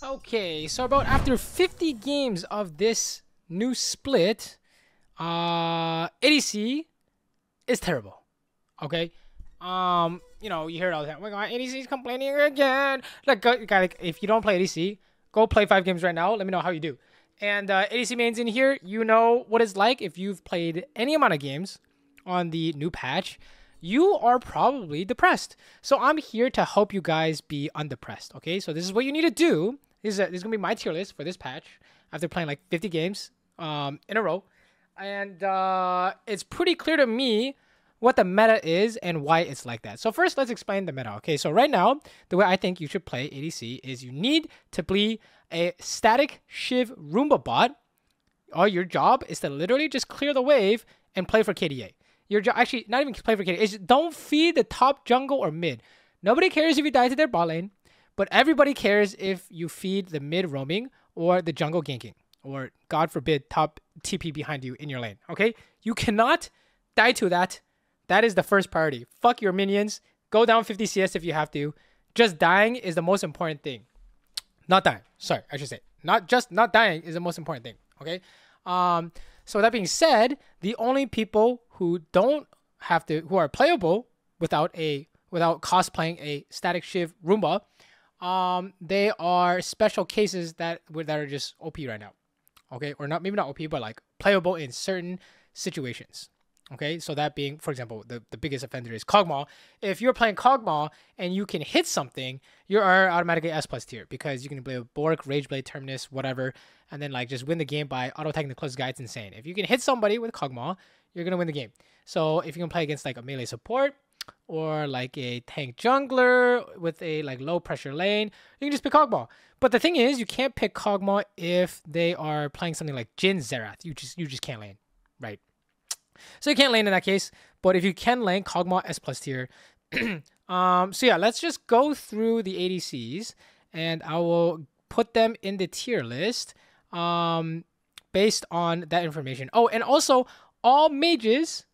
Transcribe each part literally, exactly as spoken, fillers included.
Okay, so about after fifty games of this new split, uh, A D C is terrible. Okay, um, you know, you hear it all the time. Oh my God, A D C is complaining again. Like, go, gotta, if you don't play A D C, go play five games right now. Let me know how you do. And uh, A D C mains in here, you know what it's like. If you've played any amount of games on the new patch, you are probably depressed. So I'm here to help you guys be undepressed, okay? So this is what you need to do. This is, a, this is going to be my tier list for this patch after playing like fifty games um, in a row. And uh, it's pretty clear to me what the meta is and why it's like that. So first, let's explain the meta, okay? So right now, the way I think you should play A D C is you need to be a Static Shiv Roomba bot. All your job is to literally just clear the wave and play for K D A. Your job, actually, not even play for K D A. It's don't feed the top jungle or mid. Nobody cares if you die to their bot lane, but everybody cares if you feed the mid roaming or the jungle ganking, or God forbid, top T P behind you in your lane. Okay, you cannot die to that. That is the first priority. Fuck your minions. Go down fifty C S if you have to. Just dying is the most important thing. Not dying. Sorry, I should say not just not dying is the most important thing. Okay. Um. So that being said, the only people who don't have to, who are playable without a without cosplaying a Static Shiv Roomba, um, they are special cases that that are just O P right now, okay, or not maybe not O P, but like playable in certain situations, okay. So that being, for example, the the biggest offender is Kog'Maw. If you're playing Kog'Maw and you can hit something, you are automatically S plus tier because you can play with Bork, Rageblade, Terminus, whatever, and then like just win the game by auto attacking the close guy. It's insane. If you can hit somebody with Kog'Maw, you're going to win the game. So if you can play against like a melee support or like a tank jungler with a like low pressure lane, you can just pick Kog'Maw. But the thing is, you can't pick Kog'Maw if they are playing something like Jhin, Xerath. You just, you just can't lane, right? So you can't lane in that case. But if you can lane, Kog'Maw S plus tier. um, so yeah, let's just go through the A D Cs and I will put them in the tier list um, based on that information. Oh, and also, all mages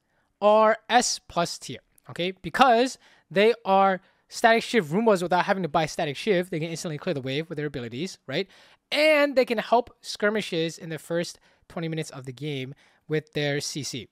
are S plus tier, okay? Because they are Static Shiv Roombas without having to buy Static Shiv. They can instantly clear the wave with their abilities, right? And they can help skirmishes in the first twenty minutes of the game with their C C,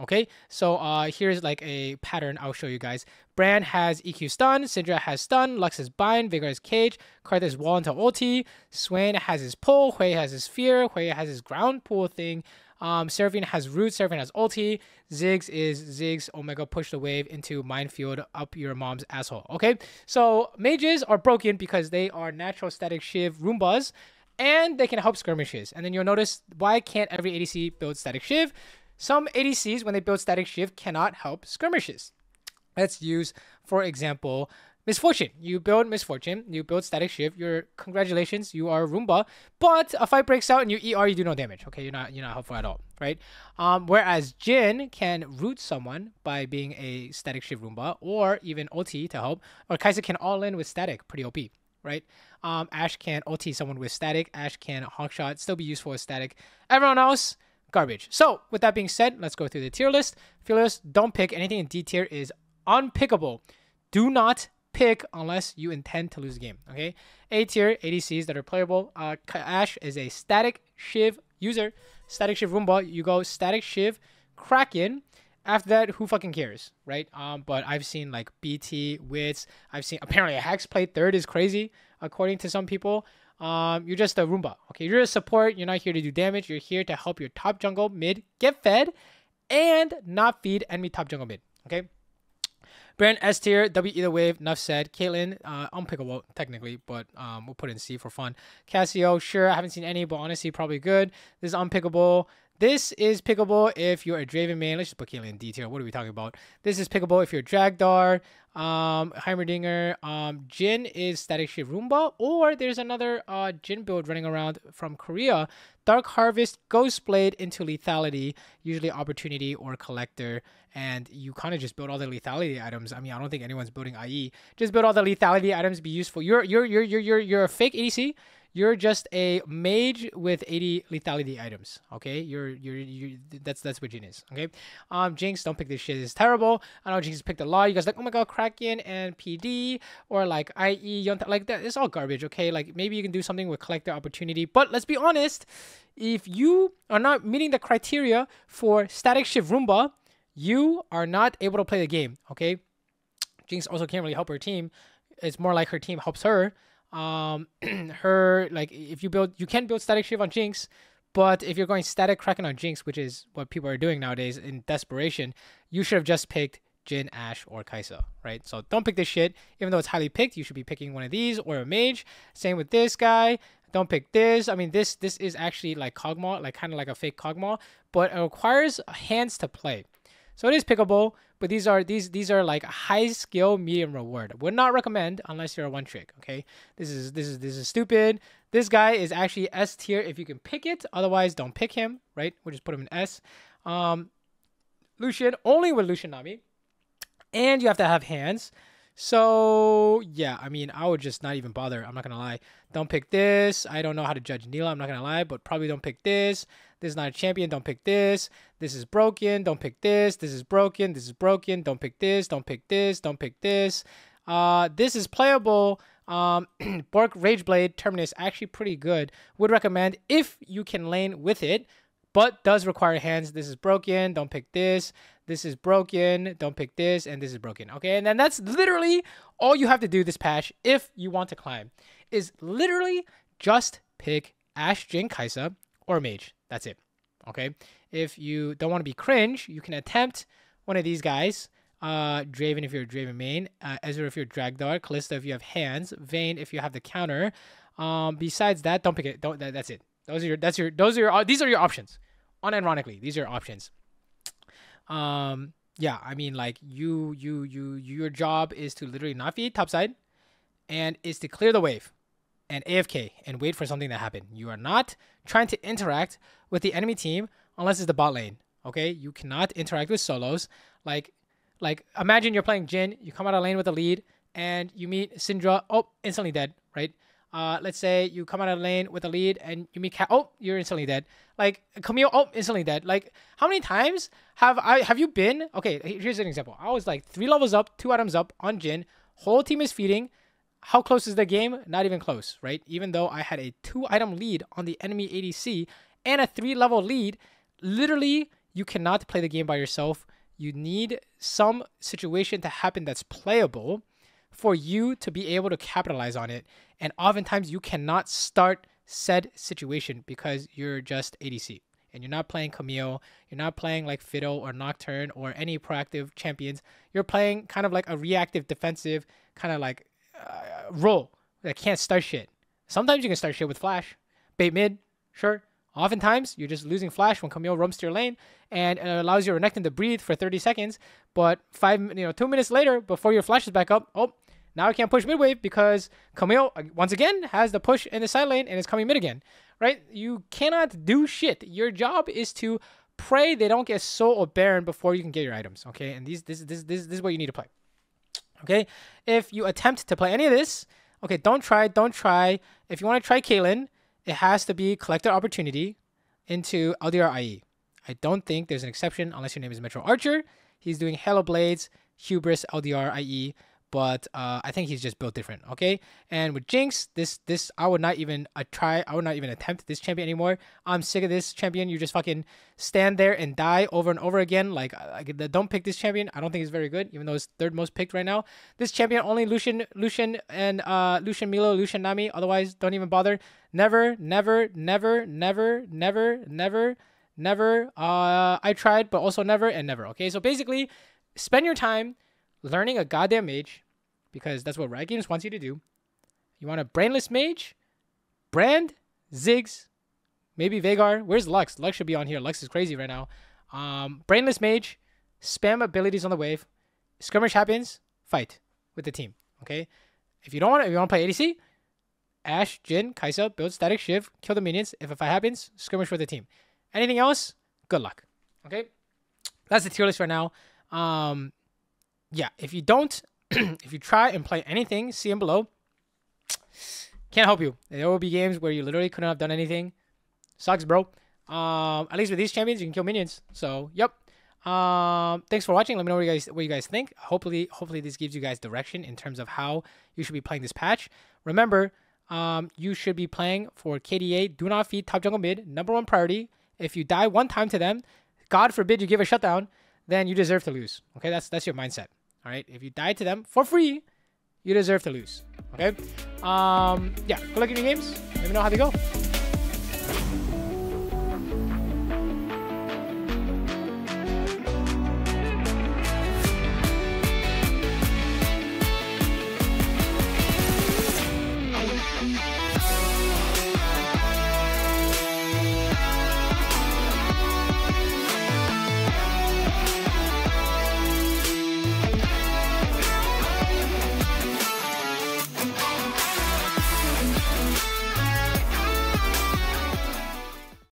okay? So uh, here's like a pattern I'll show you guys. Brand has E Q stun, Syndra has stun, Lux is bind, Veigar is cage, Karthus is wall until ulti, Swain has his pull, Hui has his fear, Hui has his ground pull thing, Um, Seraphine has root, Seraphine has ulti, Ziggs is Ziggs, Omega push the wave into minefield up your mom's asshole, okay? So mages are broken because they are natural Static Shiv Roombas and they can help skirmishes. And then you'll notice, why can't every A D C build Static Shiv? Some A D Cs, when they build Static Shiv, cannot help skirmishes. Let's use, for example, MissFortune. You build MissFortune, you build Static Shiv, you're, congratulations, you are a Roomba, but a fight breaks out and you E R, you do no damage, okay? You're not, you're not helpful at all, right? Um, whereas Jhin can root someone by being a Static Shiv Roomba, or even O T to help, or Kai'Sa can all-in with Static, pretty O P, right? Um, Ashe can O T someone with Static, Ashe can honk shot, still be useful with Static. Everyone else, garbage. So, with that being said, let's go through the tier list. Tier list, don't pick, anything in D tier is unpickable. Do not pick unless you intend to lose the game, okay? A tier A D Cs that are playable. Uh, Ashe is a Static Shiv user. Static Shiv Roomba, you go Static Shiv, Kraken. After that, who fucking cares, right? Um, but I've seen like B T, Wits. I've seen apparently a Hex play third is crazy, according to some people. Um, you're just a Roomba, okay? You're a support. You're not here to do damage. You're here to help your top jungle mid get fed and not feed enemy top jungle mid, okay? Brand S tier, W either wave, nuff said. Caitlyn, uh, unpickable technically, but um, we'll put in C for fun. Cassio, sure, I haven't seen any, but honestly, probably good. This is unpickable. This is pickable if you're a Draven main. Let's just put Caitlyn in D tier. What are we talking about? This is pickable if you're Dragdar, um, Heimerdinger. Um, Jhin is Static Shiv Roomba, or there's another uh, Jhin build running around from Korea. Dark Harvest, Ghostblade into Lethality, usually Opportunity or Collector, and you kind of just build all the Lethality items. I mean, I don't think anyone's building I E. Just build all the Lethality items, be useful. You're, you're, you're, you're, you're, you're a fake A D C. You're just a mage with eighty lethality items. Okay, you're you're you. That's that's what Jhin is. Okay, um, Jinx, don't pick this shit. It's terrible. I know Jinx picked a lot. You guys are like, oh my god, Kraken and P D or like I E, Yonta, like that. It's all garbage. Okay, like maybe you can do something with Collector, Opportunity. But let's be honest, if you are not meeting the criteria for Static Shiv Roomba, you are not able to play the game. Okay, Jinx also can't really help her team. It's more like her team helps her. Um, her, like, if you build, you can build Static Shiv on Jinx, but if you're going Static Kraken on Jinx, which is what people are doing nowadays in desperation, you should have just picked Jhin, Ashe, or Kai'Sa, right? So don't pick this shit. Even though it's highly picked, you should be picking one of these or a mage. Same with this guy. Don't pick this. I mean, this this is actually like Kog'Maw, like kind of like a fake Kog'Maw, but it requires hands to play. So it is pickable, but these are these these are like high skill, medium reward. Would not recommend unless you're a one trick. Okay, this is this is this is stupid. This guy is actually S tier if you can pick it. Otherwise, don't pick him. Right? We'll just put him in S. Um, Lucian only with Lucian Nami, and you have to have hands. So yeah, I mean, I would just not even bother. I'm not gonna lie. Don't pick this. I don't know how to judge Neela. I'm not gonna lie, but probably don't pick this. This is not a champion. Don't pick this. This is broken. Don't pick this. This is broken. This is broken. Don't pick this. Don't pick this. Don't pick this. Uh, this is playable. Um, Bork, Rageblade, Terminus, actually pretty good. Would recommend if you can lane with it, but does require hands. This is broken. Don't pick this. This is broken, don't pick this, and this is broken, okay? And then that's literally all you have to do this patch if you want to climb, is literally just pick Ashe, Jhin, Kai'Sa, or Mage. That's it, okay? If you don't want to be cringe, you can attempt one of these guys. Uh, Draven if you're a Draven main, uh, Ezra if you're Dragdar, Kalista if you have hands, Vayne if you have the counter. Um, besides that, don't pick it. Don't. That, that's it. Those are your. That's your. Those are your. These are your options. Unironically, these are your options. Um, yeah, I mean, like, you, you, you, your job is to literally not feed topside and is to clear the wave and A F K and wait for something to happen. You are not trying to interact with the enemy team unless it's the bot lane, okay? You cannot interact with solos. Like, like, imagine you're playing Jhin, you come out of lane with a lead, and you meet Syndra, oh, instantly dead, right? Uh, let's say you come out of the lane with a lead and you meet Cat. Oh, you're instantly dead. Like Camille. Oh, instantly dead. Like how many times have I have you been? Okay, here's an example. I was like three levels up, two items up on Jhin. Whole team is feeding. How close is the game? Not even close, right? Even though I had a two item lead on the enemy A D C and a three level lead, literally you cannot play the game by yourself. You need some situation to happen that's playable for you to be able to capitalize on it. And oftentimes you cannot start said situation because you're just A D C and you're not playing Camille, you're not playing like Fiddle or Nocturne or any proactive champions. You're playing kind of like a reactive defensive kind of like uh, role that can't start shit. Sometimes you can start shit with flash, bait mid, sure. Oftentimes, you're just losing flash when Camille roams to your lane and it allows your Renekton to breathe for thirty seconds. But five, you know, two minutes later, before your flash is back up, oh, now I can't push mid wave because Camille, once again, has the push in the side lane and is coming mid again, right? You cannot do shit. Your job is to pray they don't get so or barren before you can get your items, okay? And these, this, this, this, this is what you need to play, okay? If you attempt to play any of this, okay, don't try, don't try. If you want to try Caitlyn, it has to be Collector Opportunity into L D R I E. I don't think there's an exception unless your name is Metro Archer. He's doing Halo Blades, Hubris, L D R I E, but uh, I think he's just built different. Okay, and with Jinx, this this I would not even uh, try. I would not even attempt this champion anymore. I'm sick of this champion. You just fucking stand there and die over and over again. Like, like don't pick this champion. I don't think it's very good, even though it's third most picked right now. This champion only Lucian, Lucian, and uh, Lucian Milo, Lucian Nami. Otherwise, don't even bother. Never, never, never, never, never, never, never. Uh, I tried, but also never and never. Okay, so basically, spend your time learning a goddamn mage, because that's what Riot Games wants you to do. You want a brainless mage, Brand, Ziggs, maybe Veigar. Where's Lux? Lux should be on here. Lux is crazy right now. Um, brainless mage, spam abilities on the wave. Skirmish happens, fight with the team. Okay. If you don't want, if you want to play A D C, Ashe, Jhin, Kai'Sa, build Static Shiv, kill the minions. If a fight happens, skirmish with the team. Anything else? Good luck. Okay. That's the tier list right now. Um. Yeah, if you don't, if you try and play anything, see him below, Can't help you. There will be games where you literally couldn't have done anything. Sucks, bro. Um, at least with these champions, you can kill minions. So, yep. Um, thanks for watching. Let me know what you guys what you guys think. Hopefully, hopefully this gives you guys direction in terms of how you should be playing this patch. Remember, um, you should be playing for K D A. Do not feed top jungle mid. Number one priority. If you die one time to them, God forbid you give a shutdown, then you deserve to lose. Okay, that's that's your mindset. All right, if you die to them for free, you deserve to lose. Okay, um, yeah. Good luck in your games. Let me know how they go.